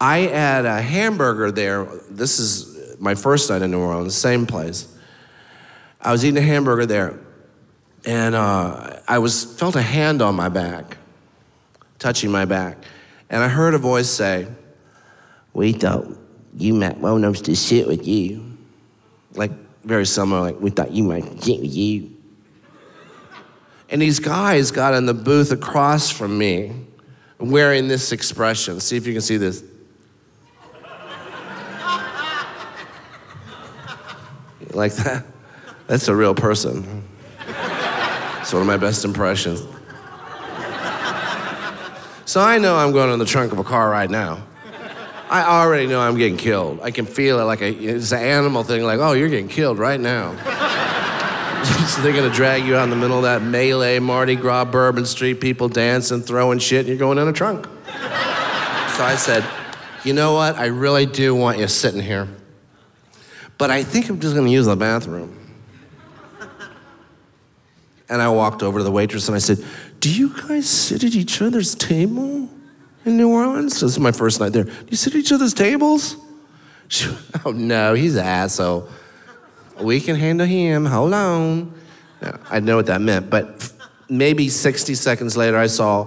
I had a hamburger there. This is my first night in New Orleans, same place. I was eating a hamburger there, and I felt a hand on my back, touching my back, and I heard a voice say, "We thought you might want us to sit with you." Like, very similar, like, "We thought you might sit with you." And these guys got in the booth across from me wearing this expression. See if you can see this. Like that? That's a real person. It's one of my best impressions. So I know I'm going in the trunk of a car right now. I already know I'm getting killed. I can feel it, like it's an animal thing, like, oh, you're getting killed right now. So they're gonna drag you out in the middle of that melee, Mardi Gras, Bourbon Street, people dancing, throwing shit, and you're going in a trunk. So I said, you know what? I really do want you sitting here, but I think I'm just gonna use the bathroom. And I walked over to the waitress and I said, "Do you guys sit at each other's table in New Orleans?" This is my first night there. "Do you sit at each other's tables?" She went, "Oh no, he's an asshole. We can handle him, hold on." Now, I know what that meant, but maybe 60 seconds later I saw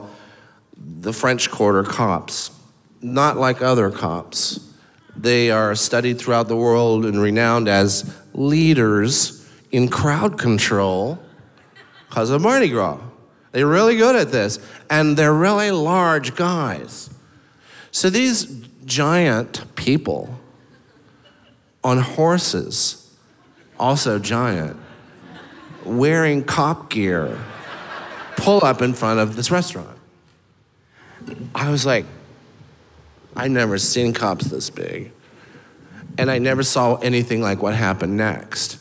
the French Quarter cops. Not like other cops. They are studied throughout the world and renowned as leaders in crowd control because of Mardi Gras. They're really good at this, and they're really large guys. So these giant people on horses, also giant, wearing cop gear, pull up in front of this restaurant. I was like, I've never seen cops this big. And I never saw anything like what happened next.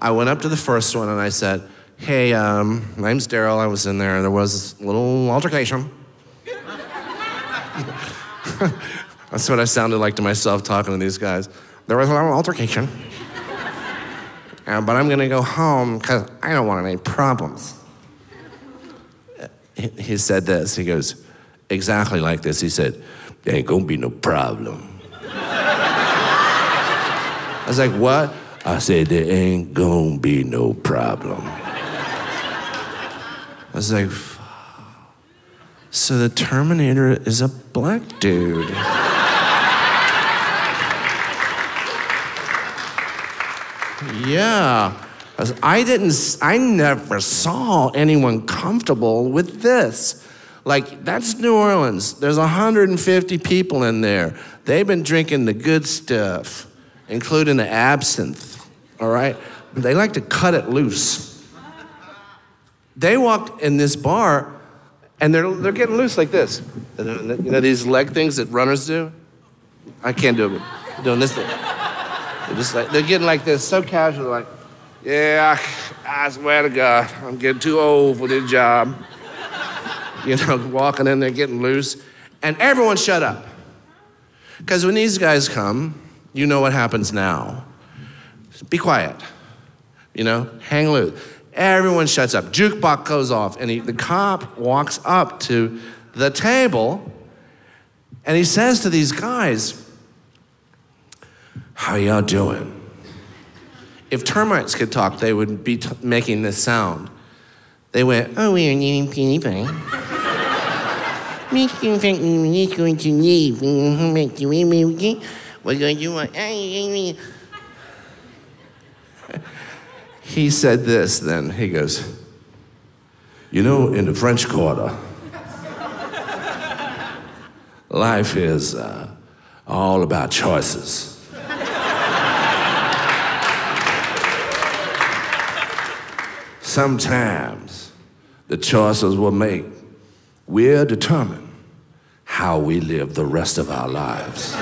I went up to the first one and I said, "Hey, my name's Daryl, I was in there, there was a little altercation." That's what I sounded like to myself talking to these guys. "There was a little altercation. But I'm gonna go home because I don't want any problems." He said this, he goes, exactly like this, he said, "There ain't gonna be no problem." I was like, "What?" I said, "There ain't gonna be no problem." I was like, so the Terminator is a black dude. Yeah, I never saw anyone comfortable with this. Like, that's New Orleans. There's 150 people in there. They've been drinking the good stuff, including the absinthe, all right? They like to cut it loose. They walked in this bar, and they're getting loose like this. You know these leg things that runners do? I can't do it, but doing this thing. Just like, they're getting like this, so casual, like, "Yeah, I swear to God, I'm getting too old for this job." You know, walking in there, getting loose. And everyone shut up. Because when these guys come, you know what happens now. Be quiet, you know, hang loose. Everyone shuts up, jukebox goes off, and the cop walks up to the table, and he says to these guys, "How y'all doing?" If termites could talk, they would be making this sound. They went, "Oh, we aren't eating anything. We're going to leave. We're going to do." He said this then, he goes, "You know, in the French Quarter, life is all about choices." Sometimes the choices we'll make will determine how we live the rest of our lives.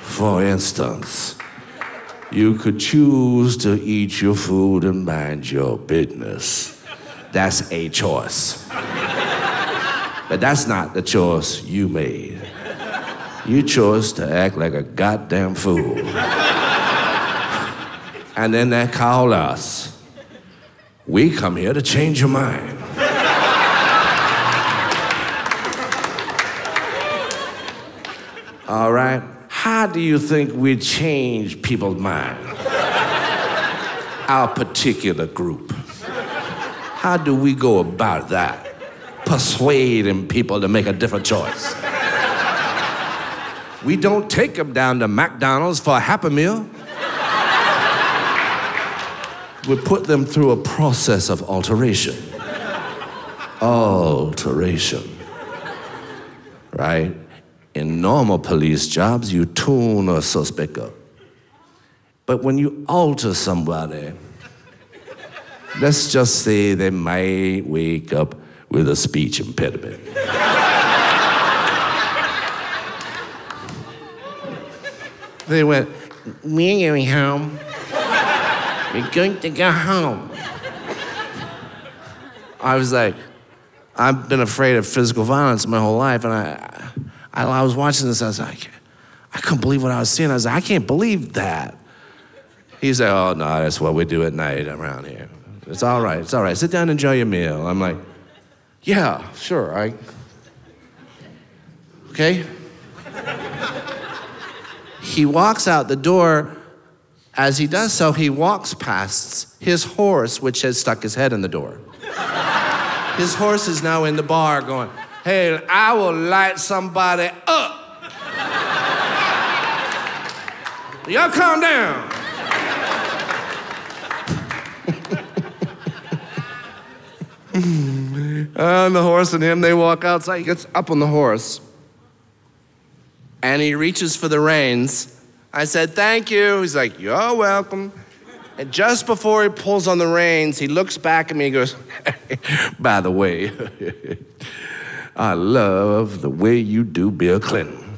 For instance, you could choose to eat your food and mind your business. That's a choice. But that's not the choice you made. You chose to act like a goddamn fool. And then they call us. We come here to change your mind. all right? How do you think we change people's minds? Our particular group. How do we go about that? Persuading people to make a different choice. We don't take them down to McDonald's for a Happy Meal. We put them through a process of alteration. Alteration. Right? In normal police jobs, you tune a suspect up. But when you alter somebody, let's just say they might wake up with a speech impediment. They went, we're going home. We're going to go home. I was like, I've been afraid of physical violence my whole life, and I was watching this, I was like, I couldn't believe what I was seeing. I was like, I can't believe that. He's like, oh no, that's what we do at night around here. It's all right, it's all right. Sit down and enjoy your meal. I'm like, yeah, sure, okay. He walks out the door. As he does so, he walks past his horse, which has stuck his head in the door. His horse is now in the bar going, hey, I will light somebody up. Y'all calm down. And the horse and him, they walk outside. He gets up on the horse. And he reaches for the reins. I said, thank you. He's like, you're welcome. And just before he pulls on the reins, he looks back at me and goes, by the way, I love the way you do Bill Clinton.